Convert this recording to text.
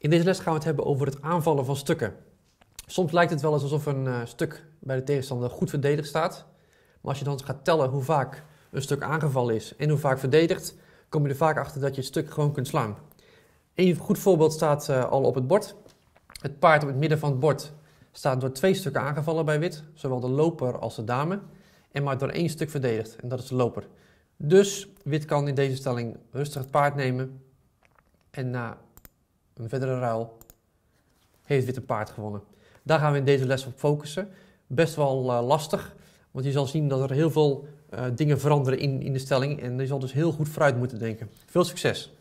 In deze les gaan we het hebben over het aanvallen van stukken. Soms lijkt het wel eens alsof een stuk bij de tegenstander goed verdedigd staat. Maar als je dan gaat tellen hoe vaak een stuk aangevallen is en hoe vaak verdedigd, kom je er vaak achter dat je het stuk gewoon kunt slaan. Een goed voorbeeld staat al op het bord. Het paard op het midden van het bord staat door twee stukken aangevallen bij wit. Zowel de loper als de dame. En maar door één stuk verdedigd. En dat is de loper. Dus wit kan in deze stelling rustig het paard nemen. En na een verdere ruil heeft wit een paard gewonnen. Daar gaan we in deze les op focussen. Best wel lastig. Want je zal zien dat er heel veel dingen veranderen in de stelling. En je zal dus heel goed vooruit moeten denken. Veel succes!